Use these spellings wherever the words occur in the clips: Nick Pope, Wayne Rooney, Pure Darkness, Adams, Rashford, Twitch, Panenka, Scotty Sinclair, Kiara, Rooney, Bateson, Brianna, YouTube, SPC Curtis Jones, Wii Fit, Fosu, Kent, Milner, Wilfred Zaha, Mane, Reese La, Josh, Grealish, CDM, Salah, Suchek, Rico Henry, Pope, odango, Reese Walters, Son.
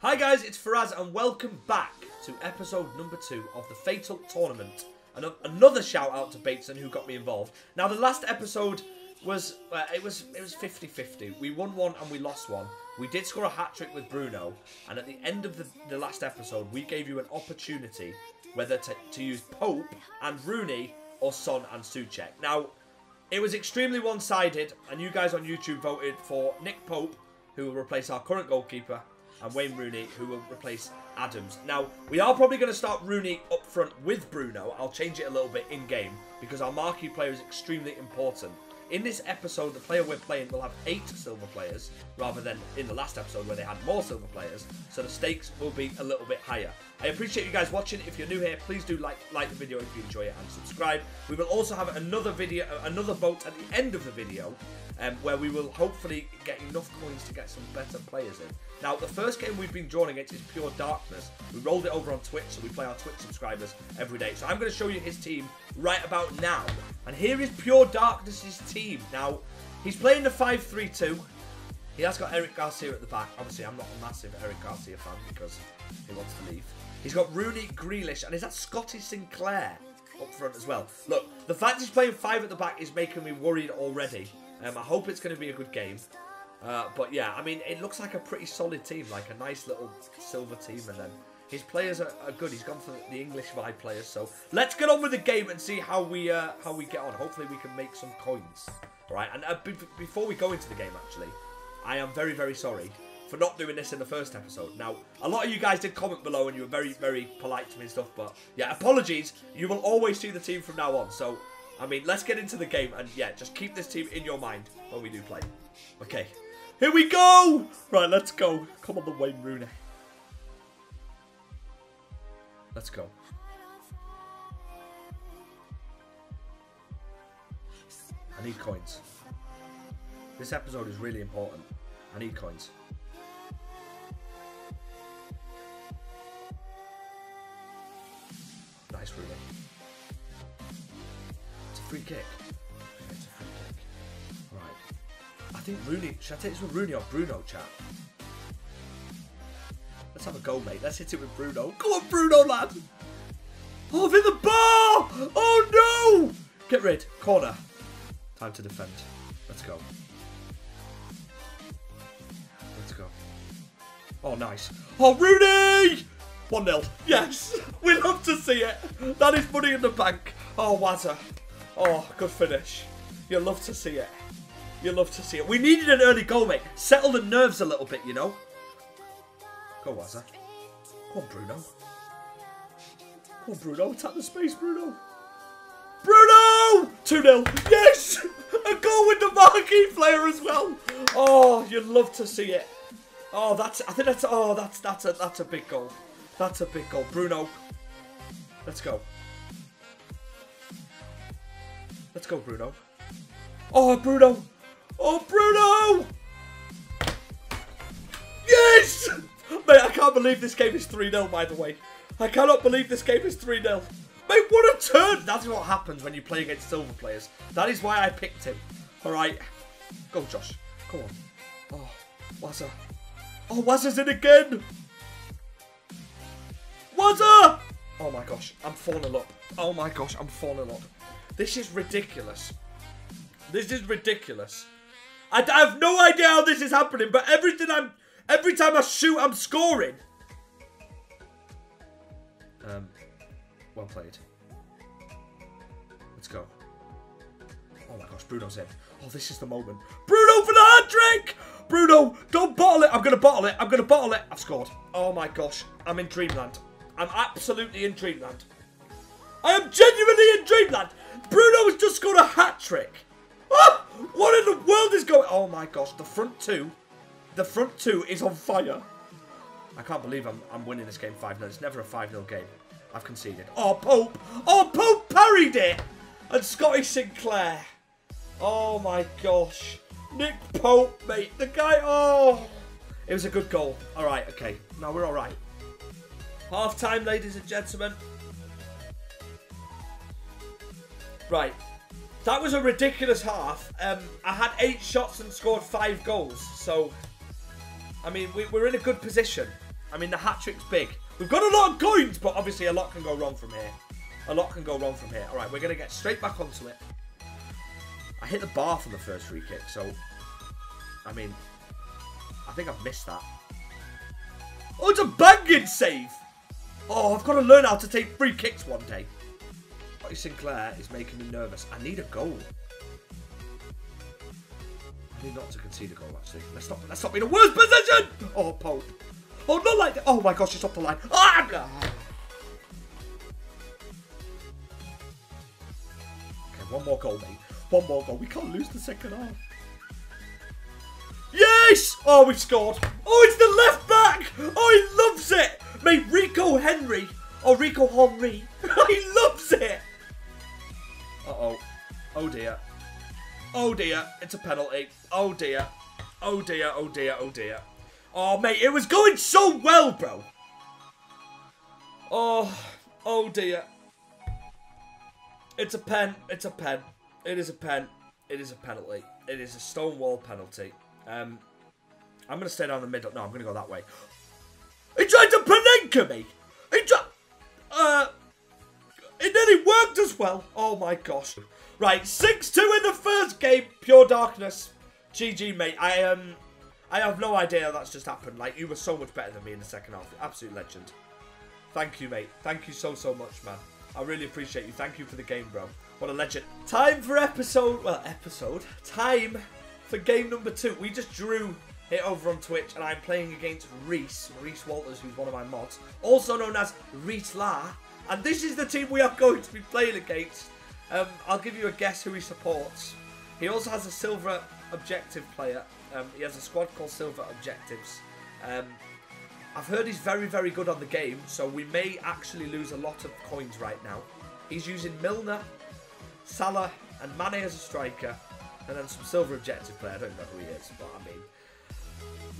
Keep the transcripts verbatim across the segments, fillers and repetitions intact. Hi guys, it's Faraz and welcome back to episode number two of the F eight T A L Tournament. Another shout out to Bateson who got me involved. Now the last episode was, uh, it was it was fifty fifty. We won one and we lost one. We did score a hat-trick with Bruno, and at the end of the, the last episode we gave you an opportunity whether to, to use Pope and Rooney or Son and Suchek. Now it was extremely one-sided and you guys on YouTube voted for Nick Pope, who will replace our current goalkeeper, and Wayne Rooney, who will replace Adams. Now, we are probably going to start Rooney up front with Bruno. I'll change it a little bit in-game, because our marquee player is extremely important. In this episode, the player we're playing will have eight silver players, rather than in the last episode where they had more silver players, so the stakes will be a little bit higher. I appreciate you guys watching. If you're new here, please do like like the video if you enjoy it and subscribe. We will also have another video, another vote at the end of the video, um, where we will hopefully get enough coins to get some better players in. Now, the first game we've been drawn against is Pure Darkness. We rolled it over on Twitch, so we play our Twitch subscribers every day. So I'm going to show you his team right about now. And here is Pure Darkness's team. Now, he's playing the five three two. He has got Eric Garcia at the back. Obviously, I'm not a massive Eric Garcia fan because he wants to leave. He's got Rooney, Grealish, and is that Scotty Sinclair up front as well? Look, the fact he's playing five at the back is making me worried already. Um, I hope it's going to be a good game. Uh, but yeah, I mean, it looks like a pretty solid team, like a nice little silver team. And then his players are, are good. He's gone for the English vibe players. So let's get on with the game and see how we uh, how we get on. Hopefully we can make some coins. All right, and uh, b before we go into the game, actually, I am very, very sorry for not doing this in the first episode. Now, a lot of you guys did comment below and you were very, very polite to me and stuff. But yeah, apologies. You will always see the team from now on. So, I mean, let's get into the game. And yeah, just keep this team in your mind when we do play. Okay. Here we go! Right, let's go. Come on, the Wayne Rooney. Let's go. I need coins. This episode is really important. I need coins. Nice Rooney. It's a free kick. It's a free kick. Right. I think Rooney, should I take this with Rooney or Bruno, chat? Let's have a go, mate. Let's hit it with Bruno. Go on, Bruno, lad. Oh, I've hit the bar. Oh, no. Get rid. Corner. Time to defend. Let's go. Let's go. Oh, nice. Oh, Rooney. one nil. Yes. We love to see it. That is money in the bank. Oh, Wazza. Oh, good finish. You'll love to see it. You love to see it. We needed an early goal, mate. Settle the nerves a little bit, you know. Go, Wazza. Go on, Bruno. Go on, Bruno. Attack the space, Bruno. Bruno! two nil. Yes! A goal with the marquee player as well. Oh, you'd love to see it. Oh, that's... I think that's... Oh, that's that's a, that's a big goal. That's a big goal. Bruno. Let's go. Let's go, Bruno. Oh, Bruno. Oh, Bruno! Yes! Mate, I can't believe this game is three nil, by the way. I cannot believe this game is three nil. Mate, what a turn! That's what happens when you play against silver players. That is why I picked him. All right. Go, Josh. Come on. Oh, Wazza. Oh, Wazza's in again! Wazza! Oh, my gosh. I'm falling up. Oh, my gosh. I'm falling up. This is ridiculous. This is ridiculous. I have no idea how this is happening, but everything I'm, every time I shoot, I'm scoring. Um, well played. Let's go. Oh my gosh, Bruno's in. Oh, this is the moment. Bruno for the hat-trick! Bruno, don't bottle it. I'm gonna bottle it. I'm gonna bottle it. I've scored. Oh my gosh, I'm in dreamland. I'm absolutely in dreamland. I am genuinely in dreamland. Bruno has just scored a hat-trick. Oh, what in the world is going on? Oh my gosh, the front two. The front two is on fire. I can't believe I'm, I'm winning this game five nil. It's never a five nil game. I've conceded. Oh, Pope. Oh, Pope parried it. And Scotty Sinclair. Oh my gosh. Nick Pope, mate. The guy, oh. It was a good goal. All right, okay. Now we're all right. Half time, ladies and gentlemen. Right. That was a ridiculous half. Um, I had eight shots and scored five goals. So, I mean, we, we're in a good position. I mean, the hat-trick's big. We've got a lot of coins, but obviously a lot can go wrong from here. A lot can go wrong from here. All right, we're going to get straight back onto it. I hit the bar from the first free kick, so... I mean, I think I've missed that. Oh, it's a banging save! Oh, I've got to learn how to take free kicks one day. Scotty Sinclair is making me nervous. I need a goal. I need not to concede a goal, actually. Let's not, let's not be in the worst position! Oh, Pope. Oh, not like that. Oh, my gosh, it's off the line. Ah! ah. Okay, one more goal, mate. One more goal. We can't lose the second half. Yes! Oh, we've scored. Oh, it's the left back! Oh, he loves it! Mate, Rico Henry. Oh, Rico Henry. He loves it! Uh-oh. Oh, dear. Oh, dear. It's a penalty. Oh, dear. Oh, dear. Oh, dear. Oh, dear. Oh, mate. It was going so well, bro. Oh. Oh, dear. It's a pen. It's a pen. It is a pen. It is a penalty. It is a stonewall penalty. Um, I'm going to stay down the middle. No, I'm going to go that way. He tried to Panenka me. He tried... Uh... And then it worked as well. Oh, my gosh. Right, six two in the first game. Pure Darkness. G G, mate. I um, I have no idea how that's just happened. Like, you were so much better than me in the second half. Absolute legend. Thank you, mate. Thank you so, so much, man. I really appreciate you. Thank you for the game, bro. What a legend. Time for episode... Well, episode. Time for game number two. We just drew it over on Twitch, and I'm playing against Reese. Reese Walters, who's one of my mods. Also known as Reese La. And this is the team we are going to be playing against. Um, I'll give you a guess who he supports. He also has a silver objective player. Um, he has a squad called Silver Objectives. Um, I've heard he's very, very good on the game, so we may actually lose a lot of coins right now. He's using Milner, Salah, and Mane as a striker, and then some silver objective player. I don't know who he is, but I mean...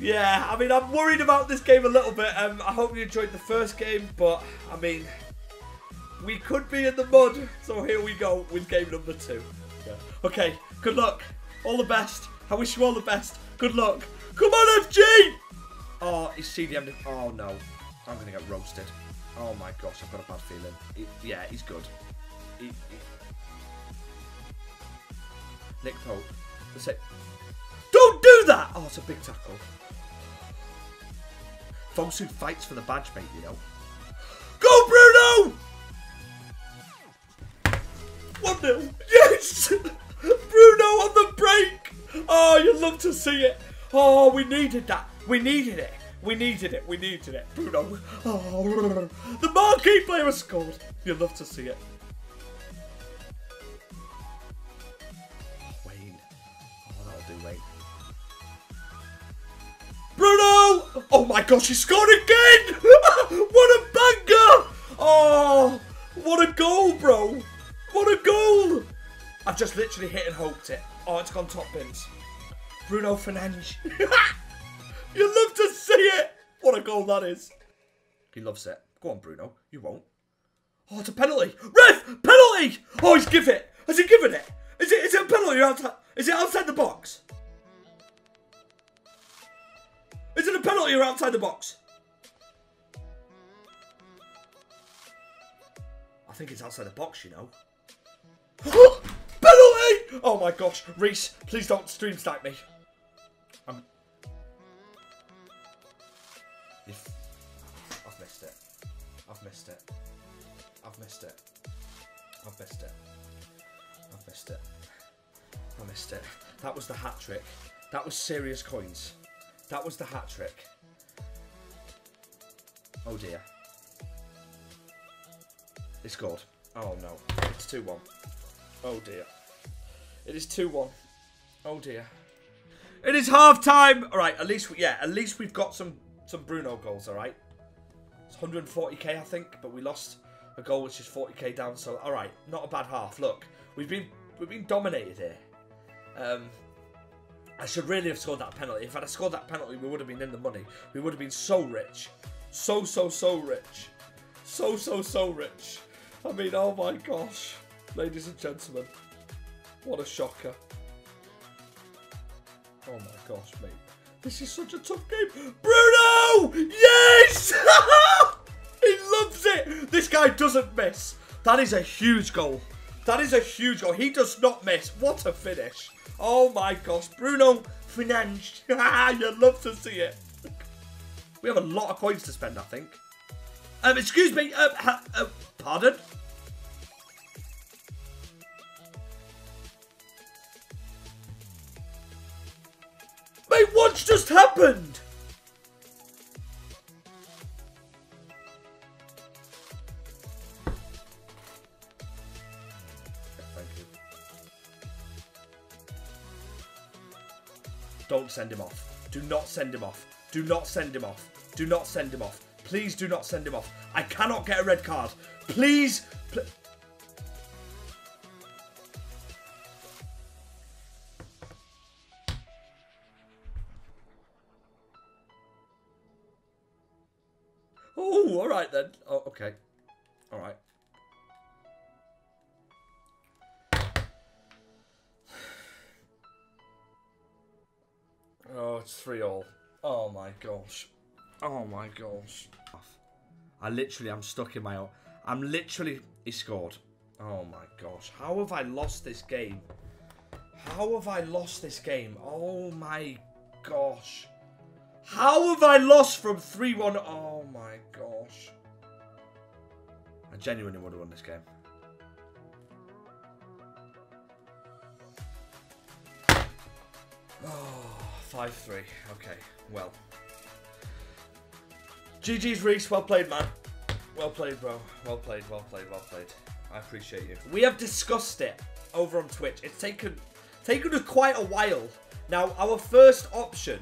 Yeah, I mean, I'm worried about this game a little bit. Um, I hope you enjoyed the first game, but, I mean... We could be in the mud, so here we go with game number two. Yeah. Okay, good luck. All the best. I wish you all the best. Good luck. Come on, F G! Oh, it's C D M. Oh, no. I'm going to get roasted. Oh, my gosh. I've got a bad feeling. He, yeah, he's good. He, he... Nick Pope. That's it. Don't do that! Oh, it's a big tackle. Fosu fights for the badge, mate, you know. Go, Bruno! one nil. Yes! Bruno on the break! Oh, you love to see it. Oh, we needed that. We needed it. We needed it. We needed it. Bruno. Oh, the marquee player has scored. You love to see it. Oh, Wayne. Oh, that'll do, Wayne. Bruno! Oh, my gosh, he scored again! What a banger! Oh, what a goal, bro. What a goal! I've just literally hit and hoped it. Oh, it's gone top bins. Bruno Fernandes. You love to see it! What a goal that is. He loves it. Go on, Bruno. You won't. Oh, it's a penalty. Ref! Penalty! Oh, he's given it. Has he given it? Is it, is it a penalty? Outside? Is it outside the box? Is it a penalty or outside the box? I think it's outside the box, you know. Penalty! Oh my gosh, Reese, please don't stream stack me. I'm... If... I've missed it. I've missed it. I've missed it. I've missed it. I've missed it. I missed it. That was the hat trick. That was serious coins. That was the hat trick. Oh dear. They scored. Oh no. It's two one. Oh dear. It is two one. Oh dear. It is half time. All right, at least we, yeah, at least we've got some some Bruno goals, all right? It's one hundred forty K I think, but we lost a goal which is forty K down, so all right, not a bad half. Look, we've been we've been dominated here. Um I should really have scored that penalty. If I'd have scored that penalty, we would have been in the money. We would have been so rich. So so so rich. So so so rich. I mean, oh my gosh. Ladies and gentlemen, what a shocker. Oh my gosh, mate. This is such a tough game. Bruno! Yes! doesn't miss. That is a huge goal. That is a huge goal. He does not miss. What a finish. Oh my gosh. Bruno Fernandes. You love to see it. We have a lot of coins to spend, I think. Um, excuse me. Uh, ha, uh, pardon? Mate, what's just happened? Don't send him off. Do not send him off. Do not send him off. Do not send him off. Please do not send him off. I cannot get a red card. Please. Pl oh, all right then. Oh, okay. All right. Oh, it's three all. Oh my gosh. Oh my gosh. I literally, I'm stuck in my own. I'm literally, he scored. Oh my gosh. How have I lost this game? How have I lost this game? Oh my gosh. How have I lost from three one? Oh my gosh. I genuinely would have won this game. Oh. five three. Okay, well. G G's, Reese. Well played, man. Well played, bro. Well played, well played, well played. I appreciate you. We have discussed it over on Twitch. It's taken, taken us quite a while. Now, our first option,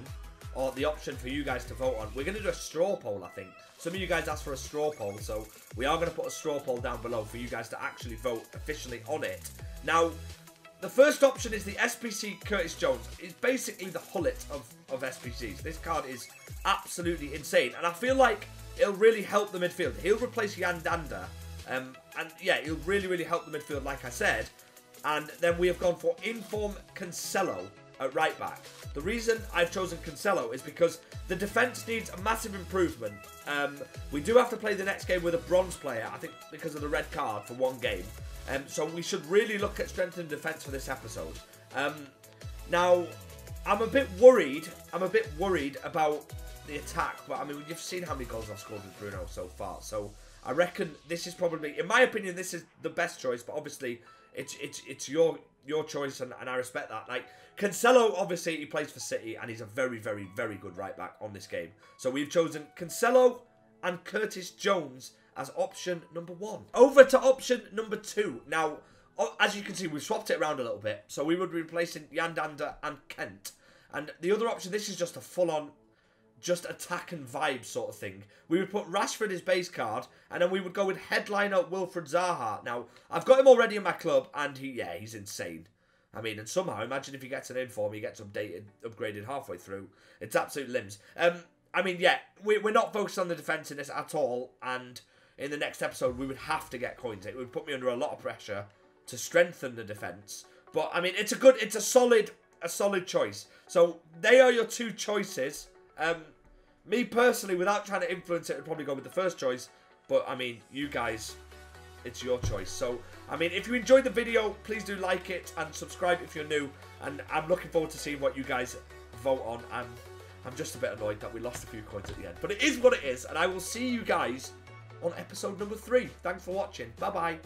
or the option for you guys to vote on, we're going to do a straw poll, I think. Some of you guys asked for a straw poll, so we are going to put a straw poll down below for you guys to actually vote officially on it. Now, the first option is the S P C Curtis Jones. It's basically the hullet of, of S P Cs. This card is absolutely insane. And I feel like it'll really help the midfield. He'll replace Yandanda. Um, and yeah, he'll really, really help the midfield, like I said. And then we have gone for Inform Cancelo at right back. The reason I've chosen Cancelo is because the defence needs a massive improvement. Um, we do have to play the next game with a bronze player, I think, because of the red card for one game. Um, so we should really look at strengthening defence for this episode. Um, now, I'm a bit worried. I'm a bit worried about the attack. But, I mean, you've seen how many goals I've scored with Bruno so far. So, I reckon this is probably, in my opinion, this is the best choice. But, obviously, it's it's it's your your choice, and, and I respect that. Like, Cancelo, obviously, he plays for City, and he's a very, very, very good right-back on this game. So, we've chosen Cancelo and Curtis Jones as option number one. Over to option number two. Now, as you can see, we've swapped it around a little bit. So we would be replacing Yandanda and Kent. And the other option, this is just a full-on, just attack and vibe sort of thing. We would put Rashford as base card, and then we would go with headliner Wilfred Zaha. Now, I've got him already in my club, and he, yeah, he's insane. I mean, and somehow, imagine if he gets an inform, he gets updated, upgraded halfway through. It's absolute limbs. Um, I mean, yeah, we, we're not focused on the defence in this at all, and in the next episode, we would have to get coins. It would put me under a lot of pressure to strengthen the defense. But, I mean, it's a good, it's a solid, a solid choice. So, they are your two choices. Um, me, personally, without trying to influence it, I'd probably go with the first choice. But, I mean, you guys, it's your choice. So, I mean, if you enjoyed the video, please do like it and subscribe if you're new. And I'm looking forward to seeing what you guys vote on. And I'm just a bit annoyed that we lost a few coins at the end. But it is what it is. And I will see you guys on episode number three. Thanks for watching. Bye-bye.